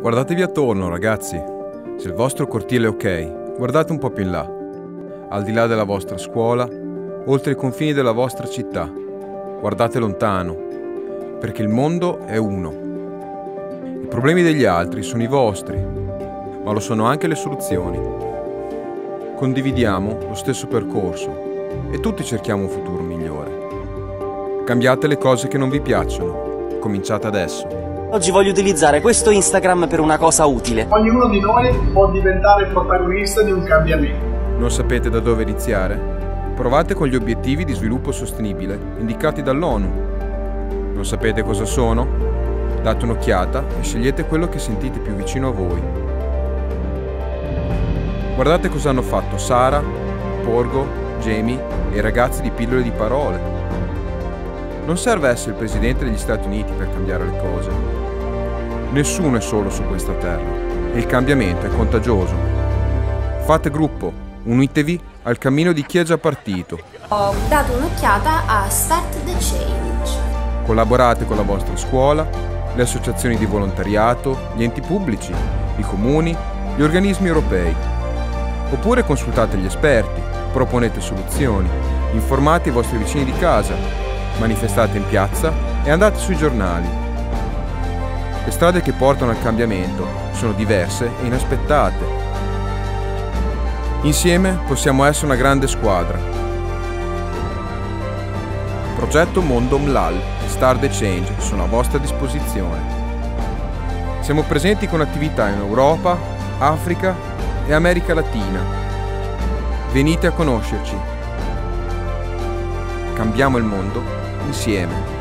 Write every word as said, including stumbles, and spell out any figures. Guardatevi attorno, ragazzi. Se il vostro cortile è ok, guardate un po' più in là, al di là della vostra scuola, oltre i confini della vostra città. Guardate lontano, perché il mondo è uno. I problemi degli altri sono i vostri, ma lo sono anche le soluzioni. Condividiamo lo stesso percorso e tutti cerchiamo un futuro migliore. Cambiate le cose che non vi piacciono. Cominciate adesso. Oggi voglio utilizzare questo Instagram per una cosa utile. Ognuno di noi può diventare protagonista di un cambiamento. Non sapete da dove iniziare? Provate con gli obiettivi di sviluppo sostenibile indicati dall'ONU. Non sapete cosa sono? Date un'occhiata e scegliete quello che sentite più vicino a voi. Guardate cosa hanno fatto Sara, Porgo, Jamie e i ragazzi di Pillole di Parole. Non serve essere il presidente degli Stati Uniti per cambiare le cose. Nessuno è solo su questa terra e il cambiamento è contagioso. Fate gruppo, unitevi al cammino di chi è già partito. Ho dato un'occhiata a Start the Change. Collaborate con la vostra scuola, le associazioni di volontariato, gli enti pubblici, i comuni, gli organismi europei. Oppure consultate gli esperti, proponete soluzioni, informate i vostri vicini di casa, manifestate in piazza e andate sui giornali. Le strade che portano al cambiamento sono diverse e inaspettate. Insieme possiamo essere una grande squadra. Progetto Mondo M L A L e Start the Change sono a vostra disposizione. Siamo presenti con attività in Europa, Africa e America Latina. Venite a conoscerci. Cambiamo il mondo insieme.